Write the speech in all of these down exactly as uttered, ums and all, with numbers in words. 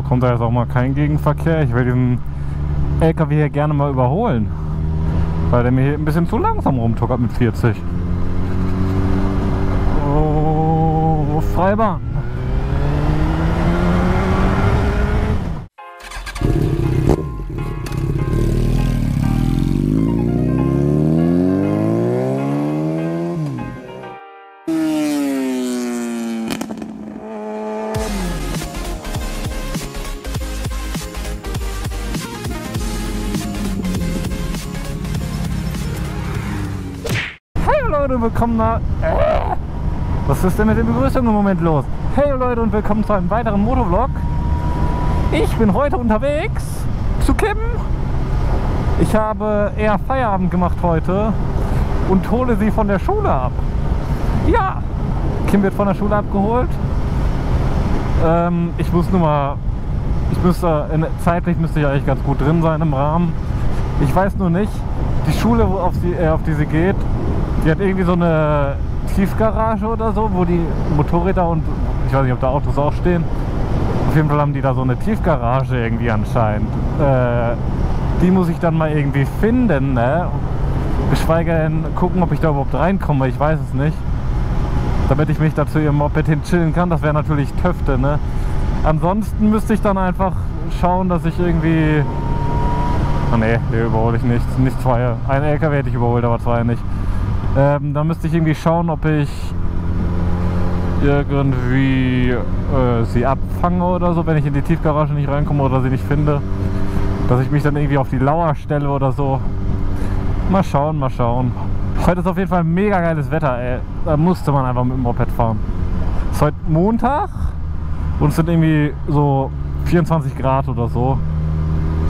Ja, kommt da jetzt auch mal kein Gegenverkehr. Ich will diesen L K W hier gerne mal überholen, weil der mir hier ein bisschen zu langsam rumtuckert mit vierzig. Oh, Freibahn. Und willkommen nach... Äh, was ist denn mit der Begrüßung im Moment los? Hey Leute und willkommen zu einem weiteren Motovlog. Ich bin heute unterwegs zu Kim. Ich habe eher Feierabend gemacht heute und hole sie von der Schule ab. Ja, Kim wird von der Schule abgeholt. Ähm, ich muss nur mal... Ich müsste, zeitlich müsste ich eigentlich ganz gut drin sein im Rahmen. Ich weiß nur nicht, die Schule, auf die, äh, auf die sie geht, die hat irgendwie so eine Tiefgarage oder so, wo die Motorräder und ich weiß nicht, ob da Autos auch stehen. Auf jeden Fall haben die da so eine Tiefgarage irgendwie anscheinend. Äh, die muss ich dann mal irgendwie finden, ne? Geschweige denn gucken, ob ich da überhaupt reinkomme, ich weiß es nicht. Damit ich mich dazu ihrem Moped hin chillen kann, das wäre natürlich Töfte, ne? Ansonsten müsste ich dann einfach schauen, dass ich irgendwie... Oh ne, hier überhole ich nichts, nicht zwei. Ein L K W hätte ich überholt, aber zwei nicht. Ähm, dann müsste ich irgendwie schauen, ob ich irgendwie äh, sie abfange oder so, wenn ich in die Tiefgarage nicht reinkomme oder sie nicht finde. Dass ich mich dann irgendwie auf die Lauer stelle oder so. Mal schauen, mal schauen. Heute ist auf jeden Fall mega geiles Wetter, ey. Da musste man einfach mit dem Moped fahren. Es ist heute Montag und es sind irgendwie so vierundzwanzig Grad oder so.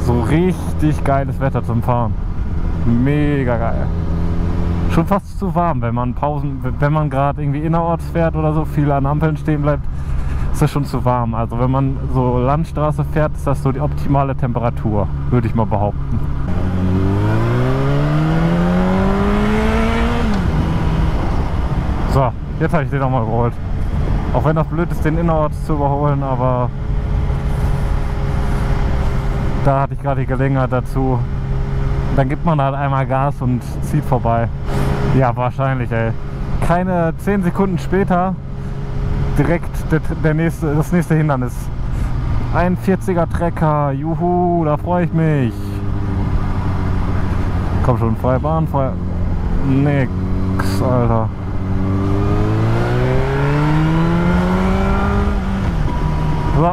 So richtig geiles Wetter zum Fahren. Mega geil. Schon fast zu warm, wenn man Pausen, wenn man gerade irgendwie innerorts fährt oder so, viel an Ampeln stehen bleibt, ist das schon zu warm. Also wenn man so Landstraße fährt, ist das so die optimale Temperatur, würde ich mal behaupten. So, jetzt habe ich den nochmal geholt. Auch wenn das blöd ist, den innerorts zu überholen, aber da hatte ich gerade die Gelegenheit dazu. Dann gibt man halt einmal Gas und zieht vorbei. Ja, wahrscheinlich, ey. Keine zehn Sekunden später direkt der, der nächste, das nächste Hindernis. Ein vierziger-Trecker, juhu, da freue ich mich. Komm schon, freie Bahn, freie... Nix, Alter. So.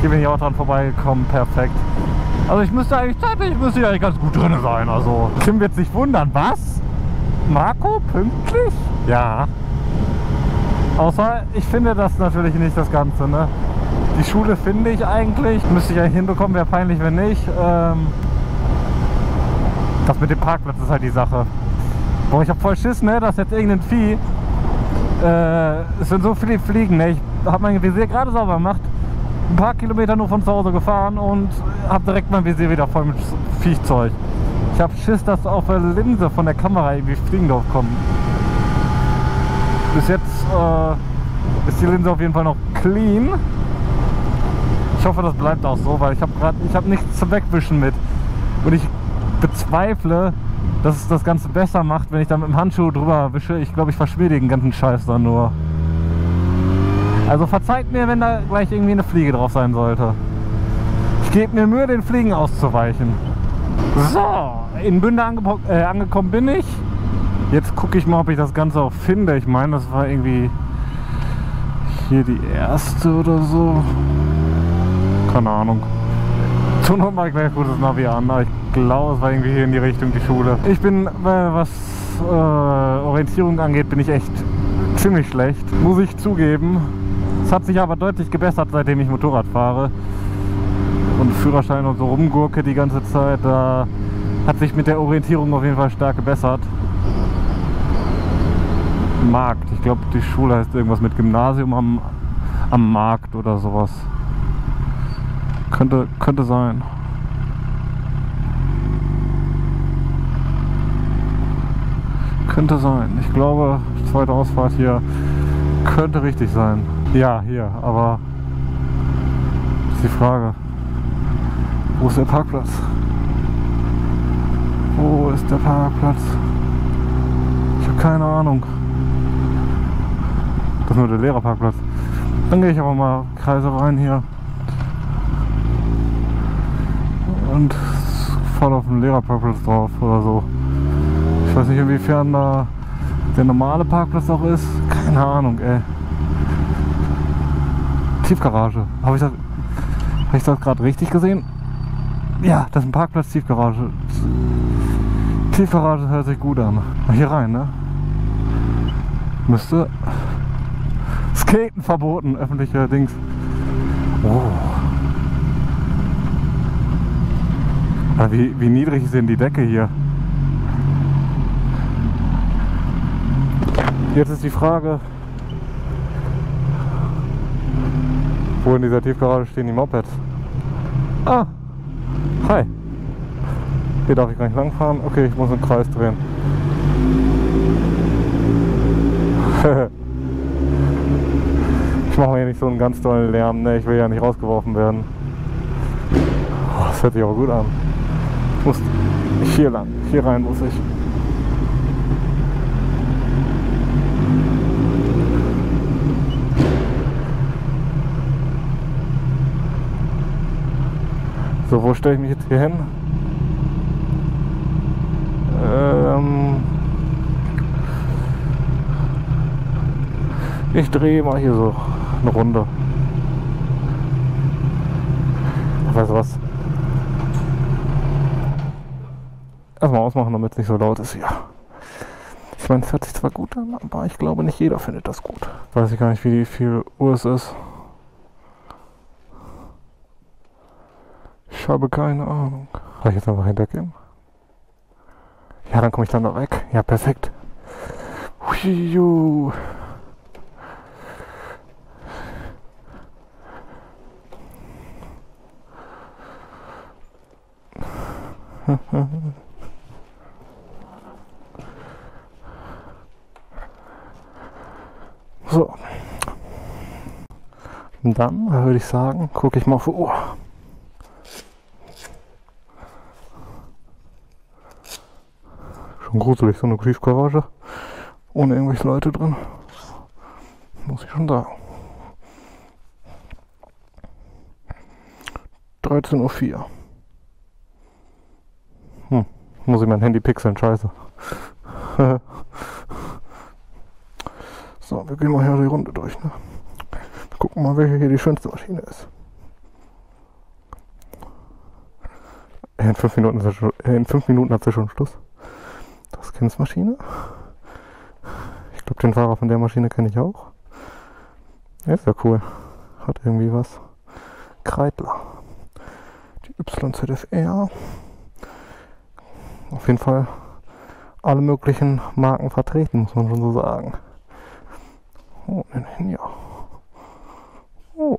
Hier bin ich auch dran vorbeigekommen, perfekt. Also ich müsste eigentlich zeitlich, ich müsste ja eigentlich ganz gut drin sein, also. Kim wird sich wundern, was? Marco, pünktlich? Ja. Außer, ich finde das natürlich nicht, das Ganze, ne? Die Schule finde ich eigentlich, müsste ich eigentlich hinbekommen, wäre peinlich, wenn nicht. Ähm, das mit dem Parkplatz ist halt die Sache. Boah, ich habe voll Schiss, ne, dass jetzt irgendein Vieh, äh, es sind so viele Fliegen, ne? Ich habe mein Visier gerade sauber gemacht. Ein paar Kilometer nur von zu Hause gefahren und habe direkt mein Visier wieder voll mit Viechzeug. Ich habe Schiss, dass auf der Linse von der Kamera irgendwie Fliegen drauf kommen. Bis jetzt äh, ist die Linse auf jeden Fall noch clean. Ich hoffe, das bleibt auch so, weil ich habe gerade, ich habe nichts zum Wegwischen mit. Und ich bezweifle, dass es das Ganze besser macht, wenn ich da mit dem Handschuh drüber wische. Ich glaube, ich verschmiere den ganzen Scheiß dann nur. Also verzeiht mir, wenn da gleich irgendwie eine Fliege drauf sein sollte. Ich gebe mir Mühe, den Fliegen auszuweichen. So, in Bünde äh, angekommen bin ich. Jetzt gucke ich mal, ob ich das Ganze auch finde. Ich meine, das war irgendwie hier die erste oder so. Keine Ahnung. Zur Not mache ich gleich ein gutes Navi an. Aber ich glaube, es war irgendwie hier in die Richtung, die Schule. Ich bin, äh, was äh, Orientierung angeht, bin ich echt ziemlich schlecht, muss ich zugeben. Es hat sich aber deutlich gebessert, seitdem ich Motorrad fahre und Führerschein und so rumgurke die ganze Zeit. Da hat sich mit der Orientierung auf jeden Fall stark gebessert. Markt, ich glaube die Schule heißt irgendwas mit Gymnasium am, am Markt oder sowas. Könnte, könnte sein. Könnte sein. Ich glaube, zweite Ausfahrt hier könnte richtig sein. Ja, hier, aber die Frage. Wo ist der Parkplatz? Wo ist der Parkplatz? Ich habe keine Ahnung. Das ist nur der leere Parkplatz. Dann gehe ich aber mal Kreise rein hier und voll auf den Lehrerparkplatz drauf oder so. Ich weiß nicht, inwiefern da der normale Parkplatz auch ist. Keine Ahnung, ey. Tiefgarage. Habe ich das, hab ich das gerade richtig gesehen? Ja, das ist ein Parkplatz, Tiefgarage. Tiefgarage hört sich gut an. Mal hier rein, ne? Müsste. Skaten verboten, öffentliche Dings. Oh. Wie, wie niedrig ist denn die Decke hier? Jetzt ist die Frage, wo in dieser Tiefgarage stehen die Mopeds? Ah, hi. Hier darf ich gar nicht langfahren. Okay, ich muss einen Kreis drehen. Ich mache mir nicht so einen ganz tollen Lärm, ne? Ich will ja nicht rausgeworfen werden. Oh, das hört sich aber gut an. Ich muss hier lang, hier rein muss ich. So, wo stelle ich mich jetzt hier hin? Ähm ich drehe mal hier so eine Runde. Weißt du was? Erstmal ausmachen, damit es nicht so laut ist hier. Ich meine, es hört sich zwar gut an, aber ich glaube nicht jeder findet das gut. Weiß ich gar nicht, wie viel Uhr es ist. Ich habe keine Ahnung. Kann ich jetzt einfach hintergehen? Ja, dann komme ich dann da weg. Ja, perfekt. Huiuh. So, und dann würde ich sagen, gucke ich mal auf die Uhr. Schon gruselig, so eine Tiefgarage, ohne irgendwelche Leute drin, muss ich schon sagen. dreizehn Uhr vier. Hm, muss ich mein Handy pixeln, scheiße. So, wir gehen mal hier die Runde durch, ne? Wir gucken mal, welche hier die schönste Maschine ist. In fünf Minuten, ist ja schon, in fünf Minuten hat sie schon Schluss. Das ist Kims Maschine. Ich glaube, den Fahrer von der Maschine kenne ich auch. Ja, ist ja cool. Hat irgendwie was. Kreidler. Die Y Z F R. Auf jeden Fall alle möglichen Marken vertreten, muss man schon so sagen. Oh, ja. Oh,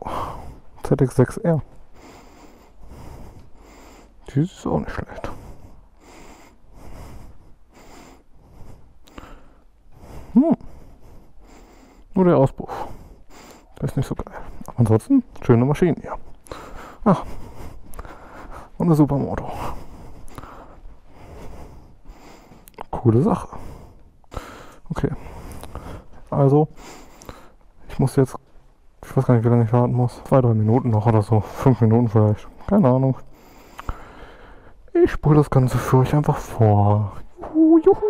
Z X sechs R. Die ist auch nicht schlecht. Hm. Nur der Auspuff. Das ist nicht so geil. Aber ansonsten, schöne Maschinen hier. Ach. Und eine Supermoto. Coole Sache. Okay. Also. Ich muss jetzt, ich weiß gar nicht, wie lange ich warten muss. Zwei, drei Minuten noch oder so. Fünf Minuten vielleicht. Keine Ahnung. Ich spule das Ganze für euch einfach vor. Juhu, juhu.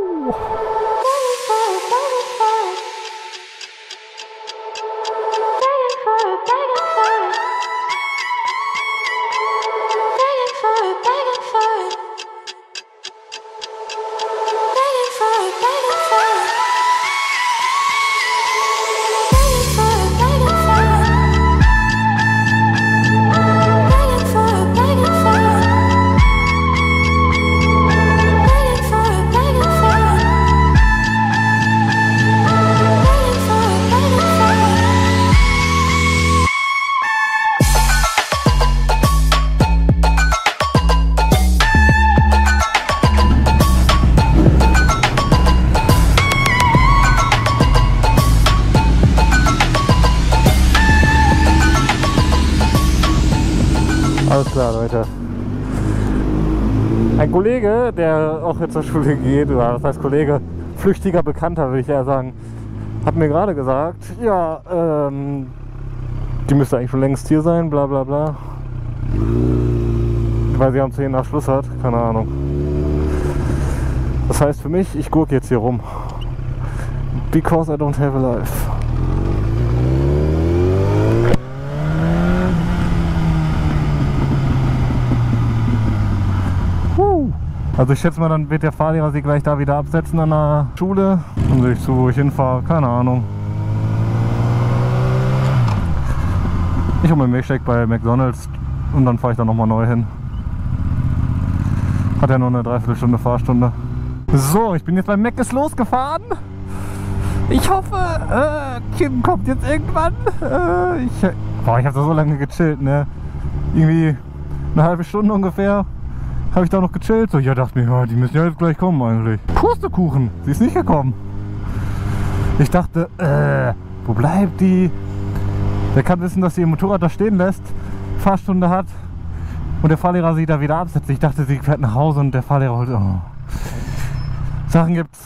Alles klar, Leute. Ein Kollege, der auch jetzt zur Schule geht, oder das heißt Kollege, flüchtiger Bekannter würde ich eher sagen, hat mir gerade gesagt, ja, ähm, die müsste eigentlich schon längst hier sein, bla bla bla. Weil sie am zehn nach Schluss hat, keine Ahnung. Das heißt für mich, ich gucke jetzt hier rum. Because I don't have a life. Also ich schätze mal, dann wird der Fahrlehrer sie gleich da wieder absetzen an der Schule. Dann sehe ich zu, wo ich hinfahre, keine Ahnung. Ich hole mir einen Milchshake bei McDonalds und dann fahre ich da nochmal neu hin. Hat ja nur eine Dreiviertelstunde Fahrstunde. So, ich bin jetzt bei Mc's losgefahren. Ich hoffe, äh, Kim kommt jetzt irgendwann. Äh, ich boah, ich habe da so lange gechillt, ne? Irgendwie eine halbe Stunde ungefähr. Habe ich da noch gechillt? So, ja, dachte mir, ja, die müssen ja jetzt gleich kommen eigentlich. Pustekuchen, sie ist nicht gekommen. Ich dachte, äh, wo bleibt die? Der kann wissen, dass sie ihr Motorrad da stehen lässt, Fahrstunde hat und der Fahrlehrer sie da wieder absetzt. Ich dachte, sie fährt nach Hause und der Fahrlehrer holt. Oh. Sachen gibt's,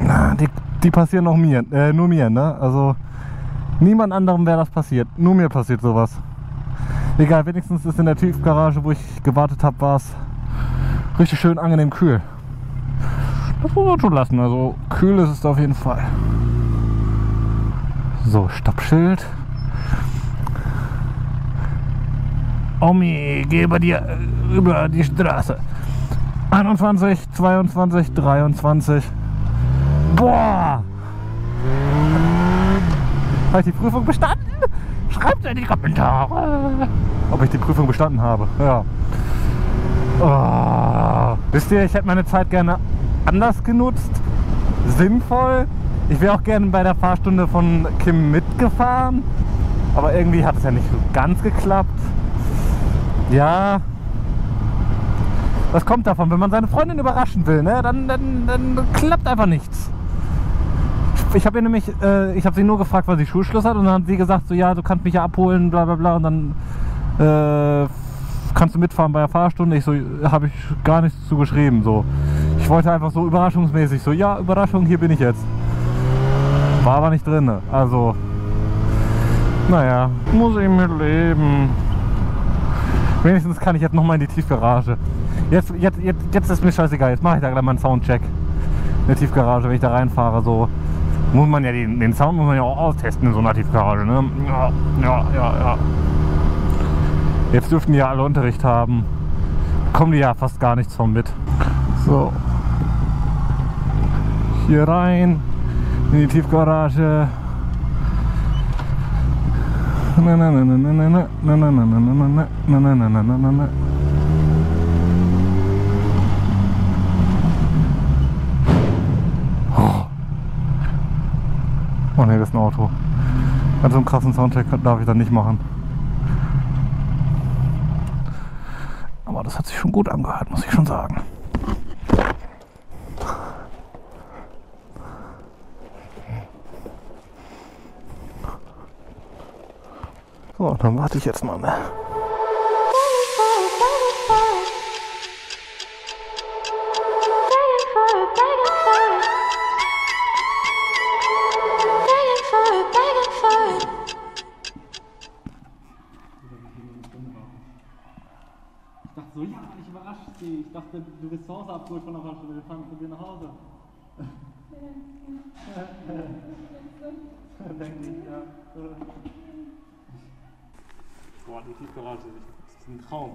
na, die, die passieren auch mir, äh, nur mir, ne? Also niemand anderem wäre das passiert, nur mir passiert sowas. Egal, wenigstens ist in der Tiefgarage, wo ich gewartet habe, war es richtig schön angenehm kühl. Das muss man schon lassen, also kühl ist es auf jeden Fall. So, Stoppschild. Omi, geh über die, über die Straße. einundzwanzig, zweiundzwanzig, dreiundzwanzig. Boah! Habe ich die Prüfung bestanden? Schreibt in die Kommentare, ob ich die Prüfung bestanden habe. Ja. Oh. Wisst ihr, ich hätte meine Zeit gerne anders genutzt. Sinnvoll. Ich wäre auch gerne bei der Fahrstunde von Kim mitgefahren. Aber irgendwie hat es ja nicht ganz geklappt. Ja. Was kommt davon? Wenn man seine Freundin überraschen will, ne? dann, dann, dann klappt einfach nichts. Ich habe ihr nämlich, äh, ich habe sie nur gefragt, weil sie Schulschluss hat und dann hat sie gesagt, so ja, du kannst mich ja abholen, bla bla bla und dann äh, kannst du mitfahren bei der Fahrstunde. Ich so, habe ich gar nichts zu geschrieben, so. Ich wollte einfach so überraschungsmäßig, so ja, Überraschung, hier bin ich jetzt. War aber nicht drin, also, naja, muss ich mit leben. Wenigstens kann ich jetzt nochmal in die Tiefgarage. Jetzt, jetzt, jetzt, jetzt ist mir scheißegal, jetzt mache ich da gleich mal einen Soundcheck. In der Tiefgarage, wenn ich da reinfahre, so. Muss man ja den, den Sound muss man ja auch austesten in so einer Tiefgarage, ne? Ja, ja, ja, ja. Jetzt dürften die ja alle Unterricht haben. Kommen die ja fast gar nichts von mit. So. Hier rein. In die Tiefgarage. Na na na na na na na na na na na na na na. Oh ne, das ist ein Auto. Also einen krassen Soundcheck darf ich dann nicht machen. Aber das hat sich schon gut angehört, muss ich schon sagen. So, dann warte ich jetzt mal, ne? Ich dachte, du bist zu Hause abgeholt von der Fahrschule, wir fahren zu dir nach Hause. Denke ich, ja. Boah, die Tiefgarage, das ist ein Traum.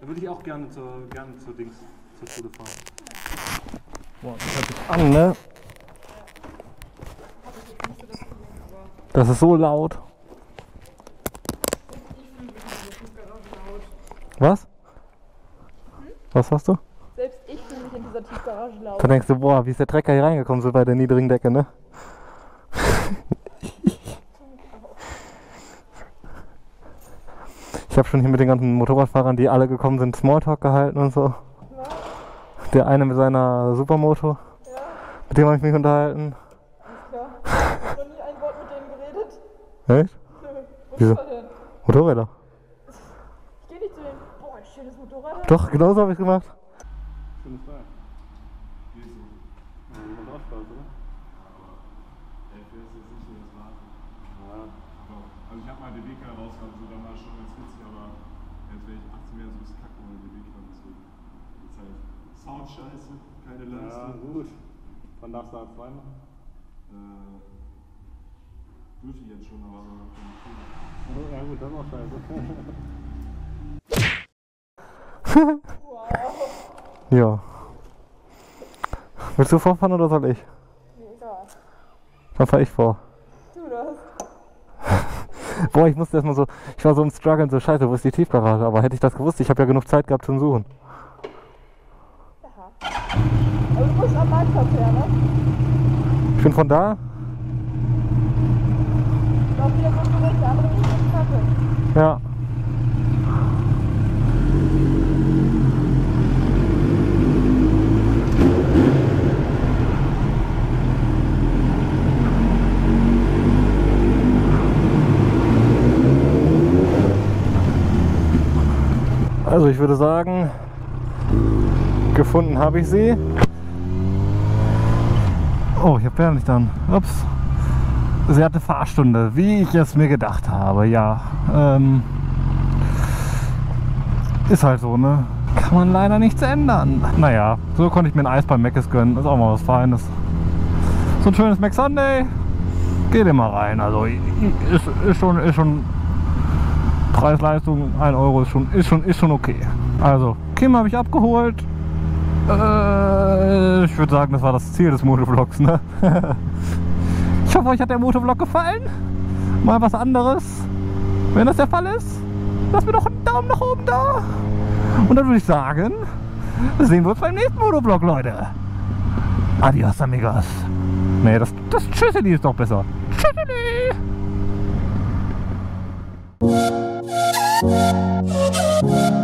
Da würde ich auch gerne zur, gerne zur Dings, zur Schule fahren. Boah, das hört sich an, ne? Das ist so laut. Was? Was hast du? Selbst ich fühle mich in dieser Tiefgarage laut. Da denkst du, boah, wie ist der Trecker hier reingekommen, so bei der niedrigen Decke, ne? Ich habe schon hier mit den ganzen Motorradfahrern, die alle gekommen sind, Smalltalk gehalten und so. Der eine mit seiner Supermoto, ja. Mit dem habe ich mich unterhalten. Alles klar. Ich habe noch nie ein Wort mit denen geredet. Echt? Wieso? Motorräder. Motorrad? Doch, genau so habe ich es gemacht. Schöne Frage. Macht auch Spaß, oder? Ja, ich weiß jetzt nicht, wie das war. Ja. Also ich habe mal D B-Kerl rausgehauen, so damals schon ganz witzig, aber jetzt wäre ich achtzehn Jahre so ein bisschen kacken ohne D B-Kerl zu. Jetzt halt Soundscheiße, keine Leistung. Ja, gut. Wann darfst du A zwei machen? Äh, dürfte ich jetzt schon, aber so. Oh, ja gut, dann auch scheiße. Wow. Ja. Willst du vorfahren oder soll ich? Nee, egal. Dann fahr ich vor. Du das. Boah, ich musste erstmal so, ich war so im Struggeln, so scheiße, wo ist die Tiefgarage? Aber hätte ich das gewusst, ich habe ja genug Zeit gehabt zum Suchen. Aha. Aber du musst am Marktplatz her, ne? Ich bin von da. Ich glaube, hier kommt du recht, aber du bist nicht kacke. Ja. Also ich würde sagen, gefunden habe ich sie. Oh, ich habe ja nicht dann. Ups. Sie hatte Fahrstunde, wie ich es mir gedacht habe. Ja, ähm, ist halt so, ne? Kann man leider nichts ändern. Naja, so konnte ich mir ein Eis beim Mc's gönnen. Ist auch mal was Feines. So ein schönes Mc Sunday. Geht immer rein. Also ist, ist schon, ist schon. Preis-Leistung ein Euro ist schon, ist schon, ist schon okay. Also, Kim habe ich abgeholt. Äh, ich würde sagen, das war das Ziel des Motovlogs. Ne? Ich hoffe, euch hat der Motovlog gefallen. Mal was anderes. Wenn das der Fall ist, lasst mir doch einen Daumen nach oben da. Und dann würde ich sagen, sehen wir uns beim nächsten Motovlog, Leute. Adios, amigos. Nee, das, das Tschüsseli ist doch besser. Tschüsseli. Thank you.